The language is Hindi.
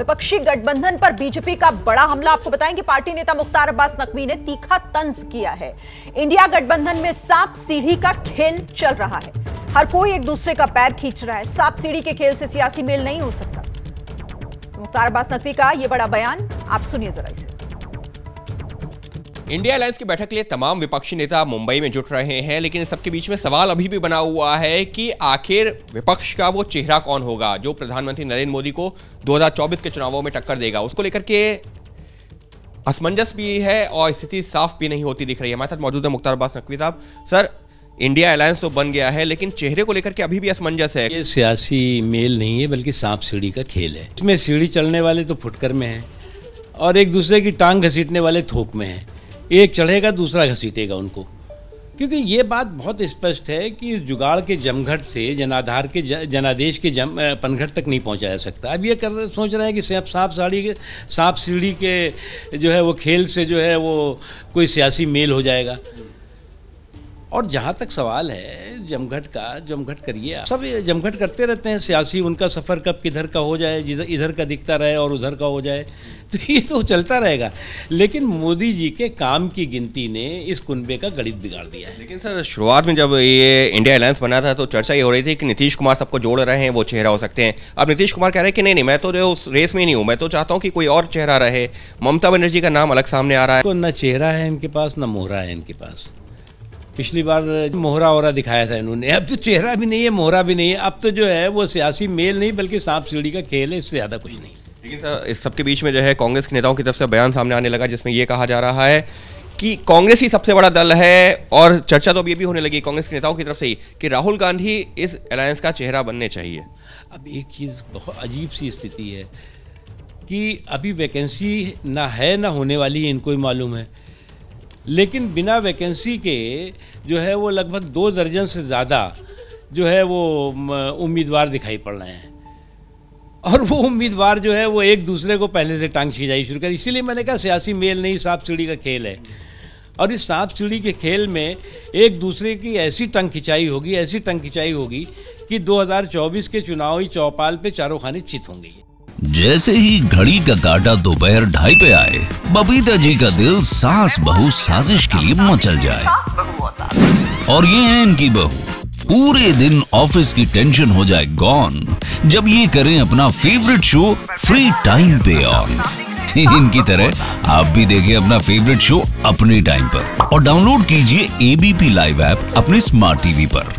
विपक्षी गठबंधन पर बीजेपी का बड़ा हमला। आपको बताएंगे पार्टी नेता मुख्तार अब्बास नकवी ने तीखा तंज किया है। इंडिया गठबंधन में सांप सीढ़ी का खेल चल रहा है, हर कोई एक दूसरे का पैर खींच रहा है। सांप सीढ़ी के खेल से सियासी मेल नहीं हो सकता। मुख्तार अब्बास नकवी का यह बड़ा बयान आप सुनिए जरा इसे। इंडिया अलायंस की बैठक के लिए तमाम विपक्षी नेता मुंबई में जुट रहे हैं, लेकिन सबके बीच में सवाल अभी भी बना हुआ है कि आखिर विपक्ष का वो चेहरा कौन होगा जो प्रधानमंत्री नरेंद्र मोदी को 2024 के चुनावों में टक्कर देगा। उसको लेकर के असमंजस भी है और स्थिति साफ भी नहीं होती दिख रही है। हमारे साथ मौजूद है मुख्तार अब्बास नकवी साहब। सर, इंडिया अलायंस तो बन गया है, लेकिन चेहरे को लेकर के अभी भी असमंजस है। ये सियासी मेल नहीं है बल्कि सांप सीढ़ी का खेल है। इसमें सीढ़ी चलने वाले तो फुटकर में है और एक दूसरे की टांग घसीटने वाले थोक में है। एक चढ़ेगा दूसरा घसीटेगा उनको, क्योंकि ये बात बहुत स्पष्ट है कि इस जुगाड़ के जमघट से जनाधार के जनादेश के पनघट तक नहीं पहुंचा जा सकता। अब ये सोच रहे हैं कि सांप सीढ़ी के जो है वो खेल से जो है वो कोई सियासी मेल हो जाएगा। और जहाँ तक सवाल है जमघट का, जमघट करिए, सब जमघट करते रहते हैं सियासी। उनका सफ़र कब किधर का हो जाए, जिधर इधर का दिखता रहे और उधर का हो जाए, तो ये तो चलता रहेगा। लेकिन मोदी जी के काम की गिनती ने इस कुनबे का गणित बिगाड़ दिया है। लेकिन सर, शुरुआत में जब ये इंडिया अलायंस बना था तो चर्चा ये हो रही थी कि नीतीश कुमार सबको जोड़ रहे हैं, वो चेहरा हो सकते हैं। अब नीतीश कुमार कह रहे हैं कि नहीं, मैं तो जो उस रेस में नहीं हूँ, मैं तो चाहता हूँ कि कोई और चेहरा रहे। ममता बनर्जी का नाम अलग सामने आ रहा है। तो न चेहरा है इनके पास, न मोहरा है इनके पास। पिछली बार मोहरा ओरा दिखाया था इन्होंने, अब तो चेहरा भी नहीं है, मोहरा भी नहीं है। अब तो जो है वो सियासी मेल नहीं बल्कि सांप सीढ़ी का खेल है, इससे ज़्यादा कुछ नहीं। लेकिन सर, इस सबके बीच में जो है कांग्रेस के नेताओं की तरफ से बयान सामने आने लगा जिसमें ये कहा जा रहा है कि कांग्रेस ही सबसे बड़ा दल है। और चर्चा तो अब ये भी होने लगी कांग्रेस के नेताओं की तरफ से ही कि राहुल गांधी इस अलायंस का चेहरा बनने चाहिए। अब एक चीज़ बहुत अजीब सी स्थिति है कि अभी वैकेंसी ना है ना होने वाली, इनको ही मालूम है। लेकिन बिना वैकेंसी के जो है वो लगभग 2 दर्जन से ज़्यादा जो है वो उम्मीदवार दिखाई पड़ रहे हैं और वो उम्मीदवार जो है वो एक दूसरे को पहले से टांग खिंचाई शुरू कर। इसीलिए मैंने कहा सियासी मेल नहीं, सांप सीढ़ी का खेल है। और इस सांप सीढ़ी के खेल में एक दूसरे की ऐसी टांग खिंचाई होगी, ऐसी टांग खिंचाई होगी कि 2024 के चुनावी चौपाल पे चारों खाने चित होंगी। जैसे ही घड़ी का काटा दोपहर 2:30 पे आए, बबीता जी का दिल सास बहू साजिश के लिए मचल जाए। और ये है इनकी बहू। पूरे दिन ऑफिस की टेंशन हो जाए गॉन जब ये करें अपना फेवरेट शो फ्री टाइम पे ऑन। इनकी तरह आप भी देखें अपना फेवरेट शो अपने टाइम पर और डाउनलोड कीजिए एबीपी लाइव ऐप अपने स्मार्ट टीवी पर।